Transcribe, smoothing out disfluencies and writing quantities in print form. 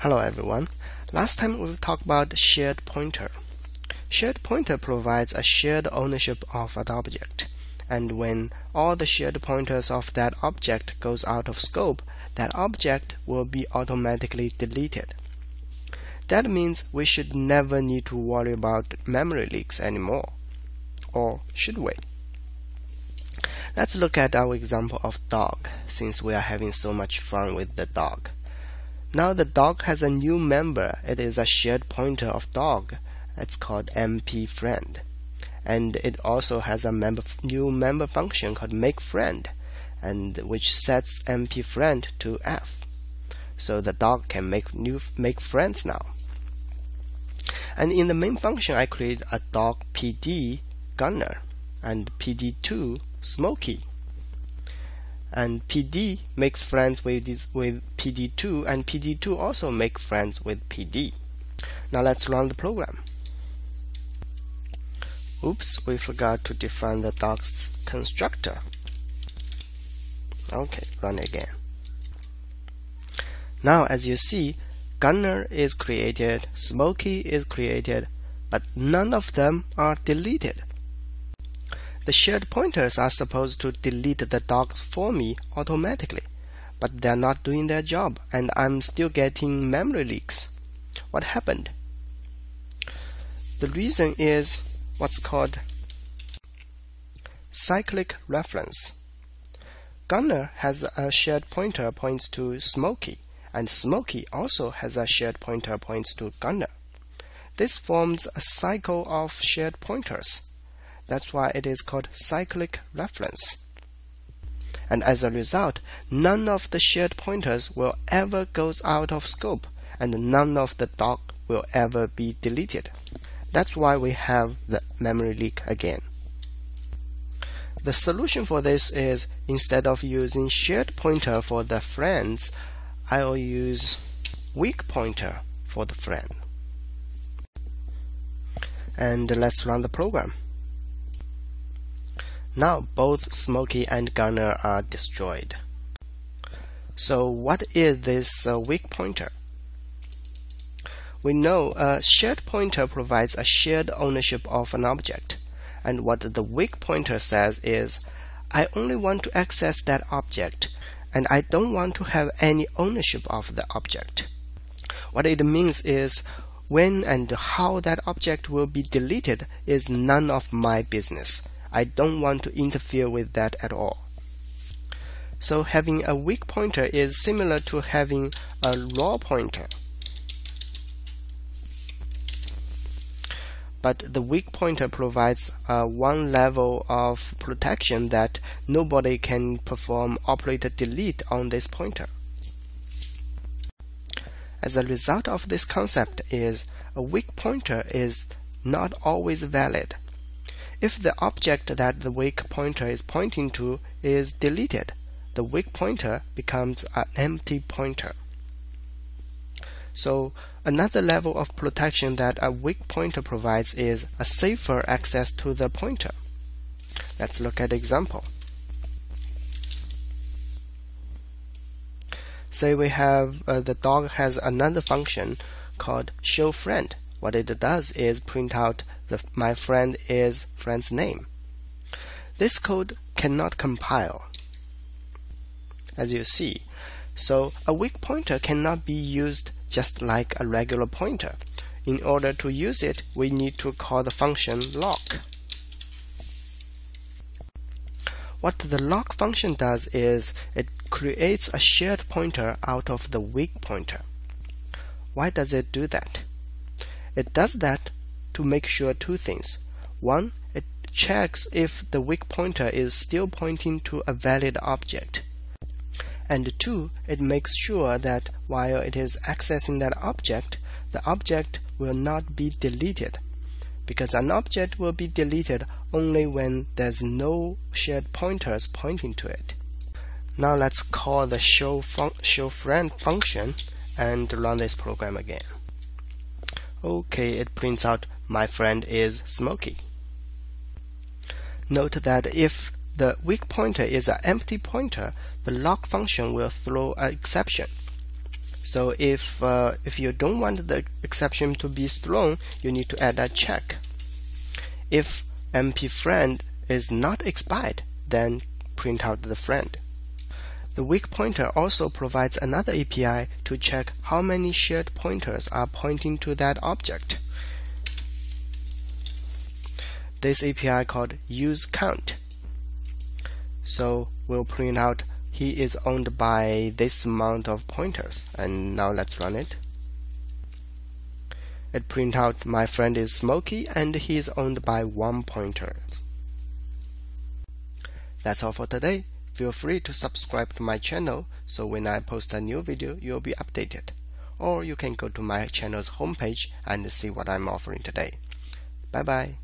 Hello everyone. Last time we talked about the shared pointer. Shared pointer provides a shared ownership of an object, and when all the shared pointers of that object goes out of scope, that object will be automatically deleted. That means we should never need to worry about memory leaks anymore. Or should we? Let's look at our example of dog, since we are having so much fun with the dog. Now the dog has a new member. It is a shared pointer of dog. It's called mpFriend. And it also has a new member function called makeFriend, and which sets mpFriend to f. So the dog can make friends now. And in the main function I create a dog pd Gunner and pd2 Smokey. And PD makes friends with PD2, and PD2 also makes friends with PD. Now let's run the program. Oops, we forgot to define the dog's constructor. Okay, run again. Now as you see, Gunner is created, Smokey is created, but none of them are deleted. The shared pointers are supposed to delete the dogs for me automatically, but they're not doing their job, and I'm still getting memory leaks. What happened? The reason is what's called cyclic reference. Gunner has a shared pointer points to Smokey, and Smokey also has a shared pointer points to Gunner. This forms a cycle of shared pointers. That's why it is called cyclic reference. And as a result, none of the shared pointers will ever go out of scope, and none of the dog will ever be deleted. That's why we have the memory leak again. The solution for this is, instead of using shared pointer for the friends, I will use weak pointer for the friend. And let's run the program. Now both Smokey and Gunner are destroyed. So what is this weak pointer? We know a shared pointer provides a shared ownership of an object, and what the weak pointer says is, I only want to access that object, and I don't want to have any ownership of the object. What it means is, when and how that object will be deleted is none of my business. I don't want to interfere with that at all. So having a weak pointer is similar to having a raw pointer. But the weak pointer provides one level of protection that nobody can perform operator delete on this pointer. As a result of this concept is, a weak pointer is not always valid. If the object that the weak pointer is pointing to is deleted, the weak pointer becomes an empty pointer. So another level of protection that a weak pointer provides is a safer access to the pointer. Let's look at example. Say we have the dog has another function called show friend. What it does is print out my friend is friend's name. This code cannot compile, as you see. So a weak pointer cannot be used just like a regular pointer. In order to use it, we need to call the function lock. What the lock function does is it creates a shared pointer out of the weak pointer. Why does it do that? It does that to make sure two things. One, it checks if the weak pointer is still pointing to a valid object. And two, it makes sure that while it is accessing that object, the object will not be deleted. Because an object will be deleted only when there's no shared pointers pointing to it. Now let's call the show friend function and run this program again. Okay, it prints out my friend is Smokey. Note that if the weak pointer is an empty pointer, the lock function will throw an exception. So if you don't want the exception to be thrown, you need to add a check. If mpFriend is not expired, then print out the friend. The weak pointer also provides another API to check how many shared pointers are pointing to that object. This API called useCount. So we'll print out he is owned by this amount of pointers. And now let's run it. It prints out my friend is Smokey and he is owned by 1 pointer. That's all for today. Feel free to subscribe to my channel so when I post a new video you'll be updated. Or you can go to my channel's homepage and see what I'm offering today. Bye bye.